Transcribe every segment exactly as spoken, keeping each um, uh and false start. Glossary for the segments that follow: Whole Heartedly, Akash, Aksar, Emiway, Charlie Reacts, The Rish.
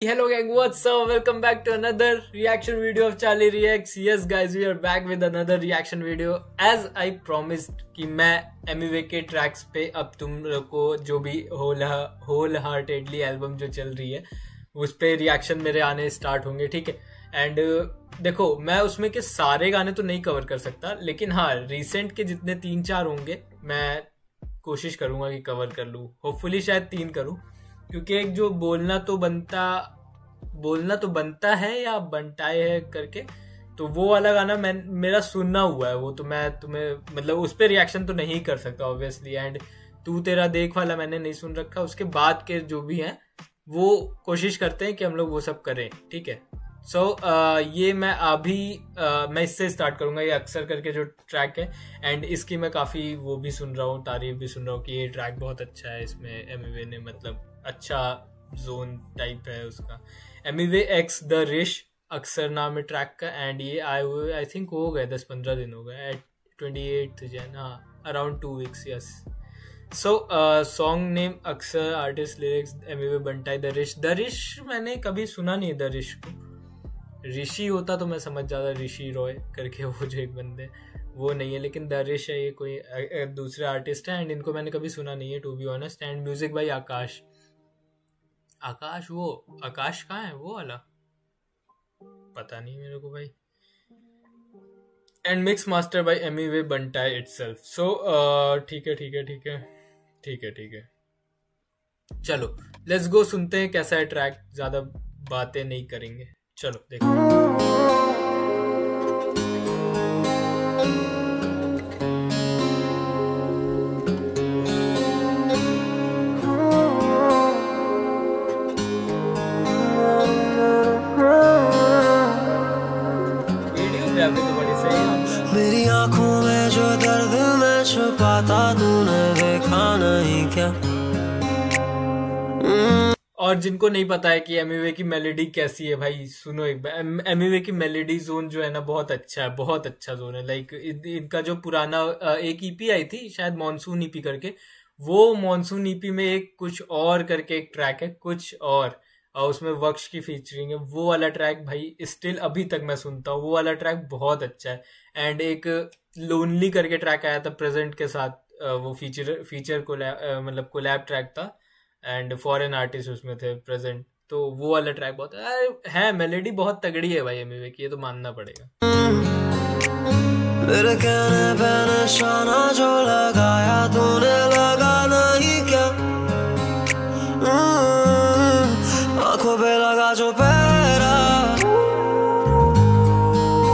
Hello gang, what's up? Welcome back to another reaction video of Charlie Reacts. Yes guys, we are back with another reaction video. As I promised कि मैं Emiway के tracks पे अब तुम लोग को जो भी होल होल हार्टेडली एल्बम जो चल रही है उस पे रिएक्शन मेरे आने स्टार्ट होंगे, ठीक है। एंड देखो, मैं उसमें के सारे गाने तो नहीं कवर कर सकता, लेकिन हाँ रिसेंट के जितने तीन चार होंगे मैं कोशिश करूँगा कि कवर कर लूँ। होपफुली शायद तीन करूँ, क्योंकि एक जो बोलना तो बनता बोलना तो बनता है या बनताए है करके, तो वो वाला गाना मैं मेरा सुनना हुआ है, वो तो मैं तुम्हें मतलब उस पर रिएक्शन तो नहीं कर सकता ऑब्वियसली। एंड तू तेरा देख वाला मैंने नहीं सुन रखा, उसके बाद के जो भी हैं वो कोशिश करते हैं कि हम लोग वो सब करें, ठीक है। सो so, ये मैं अभी मैं इससे स्टार्ट करूँगा, ये अक्सर करके जो ट्रैक है। एंड इसकी मैं काफ़ी वो भी सुन रहा हूँ, तारीफ भी सुन रहा हूँ कि ये ट्रैक बहुत अच्छा है, इसमें एमिवे ने मतलब अच्छा जोन टाइप है उसका। एमिवे एक्स द रिश अक्सर नाम है ट्रैक का। एंड ये आई आई थिंक हो गए दस पंद्रह दिन हो गए, एट ट्वेंटी एट जैन, हाँ around two weeks yes. So song name अक्सर, artist lyrics Emiway Bantai the रिश। The रिश मैंने कभी सुना नहीं, द रिश को ऋषि होता तो मैं समझ जाता, ऋषि रॉय करके वो जो एक बंदे वो नहीं है, लेकिन द रिश है, ये कोई दूसरे आर्टिस्ट है। एंड इनको मैंने कभी सुना नहीं है to be honest. And music by आकाश। आकाश वो आकाश कहाँ है वो वाला, पता नहीं मेरे को भाई। And mix master by Emiway Bantai itself. So ठीक है ठीक है ठीक है ठीक है ठीक है, चलो लेट्स गो, सुनते हैं कैसा है ट्रैक। ज्यादा बातें नहीं करेंगे, चलो देखो। मेरी आंखों में जो दर्द मैं छुपाता तूने देखा नहीं क्या। और जिनको नहीं पता है कि एमिवे की मेलेडी कैसी है, भाई सुनो एक बार। एमिवे की मेलेडी जोन जो है ना बहुत अच्छा है, बहुत अच्छा जोन है। लाइक इनका जो पुराना एक ईपी आई थी शायद मॉनसून ईपी करके, वो मॉनसून ईपी में एक कुछ और करके एक ट्रैक है, कुछ और, और उसमें वक्ष की फीचरिंग है। वो वाला ट्रैक भाई स्टिल अभी तक मैं सुनता हूँ, वो वाला ट्रैक बहुत अच्छा है। एंड एक लोनली करके ट्रैक आया था प्रेजेंट के साथ, वो फीचर फीचर कोलैब मतलब कोलैब ट्रैक था। एंड फॉरेन आर्टिस्ट उसमें थे प्रेजेंट, तो वो वाला ट्रैक बहुत है। मेलेडी बहुत तगड़ी है भाई एमिवे की, ये तो मानना पड़ेगा। मेरे कहने पे निशाना जो लगाया तूने लगा नहीं क्या, आंखों पे लगा जो पहरा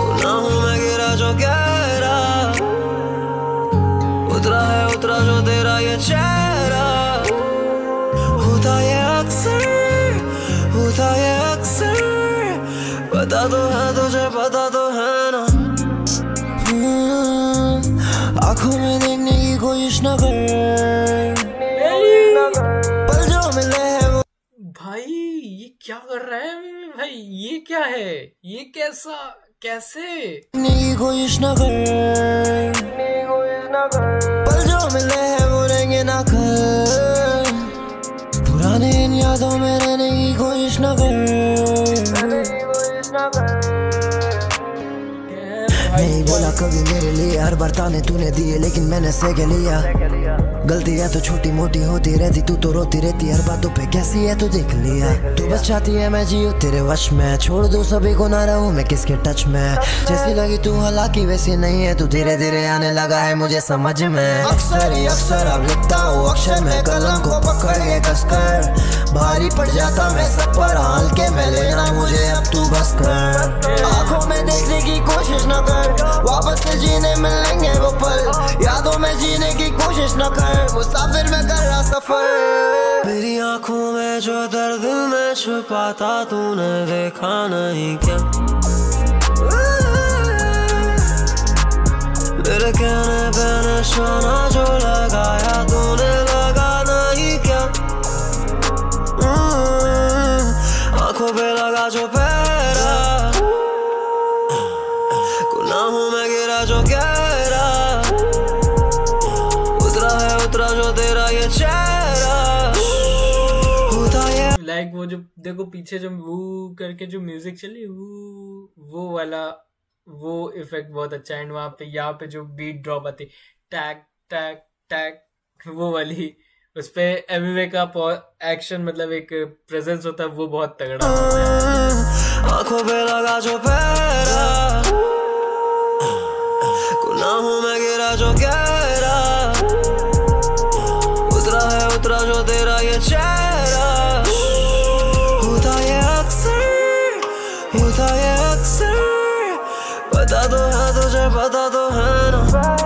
गुनाहों में गिरा जो गहरा, उतरा है उतरा जो तेरा ये चेहरा। पता तो है तुझे, पता तो है ना, आँखों में देखने की कोशिश न कर, पल जो मिले हैं वो। भाई ये क्या कर रहा है भाई, ये क्या है, ये कैसा कैसे, देखने कोशिश न कर, पल जो मिले हैं वो रहेंगे ना कर, पुराने इन यादों में रहने की कोशिश न कर। नहीं बोला कभी मेरे लिए, हर बार ताने तूने दिए लेकिन मैंने सह लिया। गलतियाँ तो छोटी मोटी होती रहती, तू तो रोती रहती, हर बातों पे कैसी है तू देख लिया। तू बस चाहती है मैं जियो तेरे वश में, छोड़ दो सभी को ना रहूँ मैं किसके टच में। जैसी लगी तू हालांकि वैसी नहीं है तू, धीरे धीरे आने लगा है मुझे समझ में। अक्सर ही अक्सर अब लिखता हूँ अक्षर में, कलम को पकड़ के कसकर भारी पड़ जाता मैं सब पर, हल्के में लेना मुझे अब तू बस कर। आँखों में देखने की कोशिश न कर, वापस से जीने मिलेंगे वो पल, यादों में जीने की कोशिश न कर, मुसाफिर में कर रहा सफर। मेरी आँखों में जो दर्द मैं छुपाता तूने देखा नहीं क्या, मेरे कहने पे निशाना जो लगाया तूने लगा नहीं क्या, आँखों पे लगा जो पहरा गुनाहों में गिरा जो गहरा, उतरा है उतरा जो तेरा ये चेहरा। लाइक वो वो जो देखो पीछे जो वो करके जो म्यूजिक चली वो वो वाला वो इफेक्ट बहुत अच्छा है। एंड वहाँ पे यहाँ पे जो बीट ड्रॉप आती टैक टैक टैक वो वाली, उस पे एमिवे का एक्शन मतलब एक प्रेजेंस होता है वो बहुत तगड़ा। आंखों पे लगा जो पैरा, गुनाहों में गिरा जो गहरा, उतरा है उतरा जो तेरा ये चेहरा, होता ये अक्सर, होता ये अक्सर, पता तो है तुझे पता तो है ना।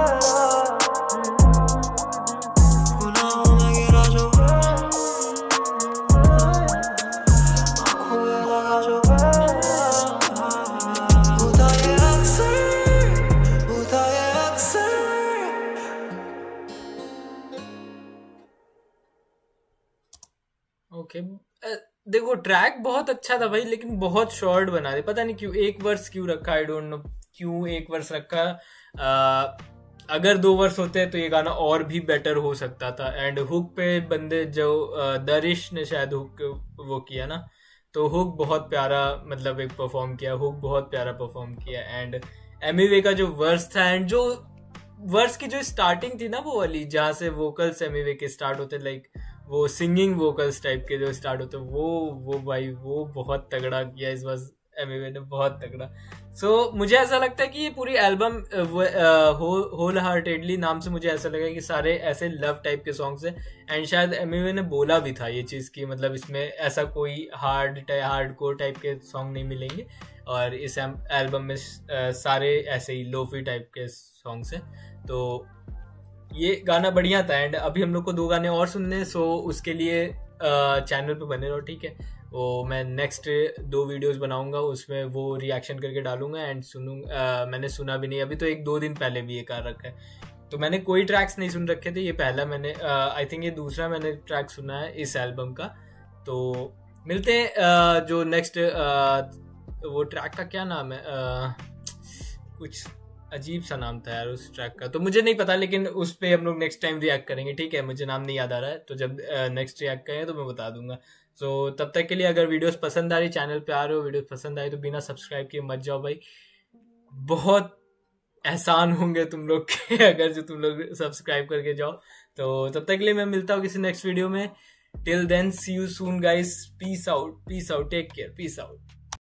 Okay okay. देखो ट्रैक बहुत अच्छा था भाई, लेकिन बहुत शॉर्ट बना दे, पता नहीं क्यों एक वर्स क्यों रखा, आई डोंट नो क्यों एक वर्स रखा। आ, अगर दो वर्स होते तो ये गाना और भी बेटर हो सकता था। एंड हुक पे बंदे जो द रिश ने शायद हुक वो किया ना, तो हुक बहुत प्यारा मतलब एक परफॉर्म किया, हुक बहुत प्यारा परफॉर्म किया। एंड एमिवे का जो वर्स था एंड जो वर्स की जो स्टार्टिंग थी ना वो वाली, जहाँ से वोकल्स एमिवे के स्टार्ट होते लाइक वो सिंगिंग वोकल्स टाइप के जो स्टार्ट होते वो वो भाई वो बहुत तगड़ा किया इस बार एमिवे ने, बहुत तगड़ा। सो so, मुझे ऐसा लगता है कि ये पूरी एल्बम होल हार्टेडली नाम से मुझे ऐसा लगा कि सारे ऐसे लव टाइप के सॉन्ग्स हैं। एंड शायद एमिवे ने बोला भी था ये चीज़ कि मतलब इसमें ऐसा कोई हार्ड हार्ड कोर टाइप के सॉन्ग नहीं मिलेंगे, और इस एल्बम में सारे ऐसे ही लोफी टाइप के सॉन्ग्स हैं। तो ये गाना बढ़िया था। एंड अभी हम लोग को दो गाने और सुनने हैं, सो उसके लिए चैनल पे बने रहो, ठीक है। वो मैं नेक्स्ट दो वीडियोस बनाऊंगा, उसमें वो रिएक्शन करके डालूंगा एंड सुनूंगा। मैंने सुना भी नहीं अभी, तो एक दो दिन पहले भी ये कर रखा है, तो मैंने कोई ट्रैक्स नहीं सुन रखे थे। ये पहला मैंने आई थिंक ये दूसरा मैंने ट्रैक सुना है इस एल्बम का। तो मिलते हैं, जो नेक्स्ट वो ट्रैक का क्या नाम है, आ, कुछ अजीब सा नाम था यार उस ट्रैक का, तो मुझे नहीं पता, लेकिन उस पे हम लोग नेक्स्ट टाइम रिएक्ट करेंगे, ठीक है। मुझे नाम नहीं याद आ रहा है, तो जब नेक्स्ट रिएक्ट करें तो मैं बता दूंगा। सो so, तब तक के लिए अगर वीडियोस पसंद आ रही, चैनल पे आ रहे हो, वीडियोस पसंद आई तो बिना सब्सक्राइब किए मत जाओ भाई, बहुत एहसान होंगे तुम लोग के अगर जो तुम लोग सब्सक्राइब करके जाओ। तो तब तक के लिए मैं मिलता हूँ किसी नेक्स्ट वीडियो में। Till then see you soon guys, peace out, peace out, take care, peace out.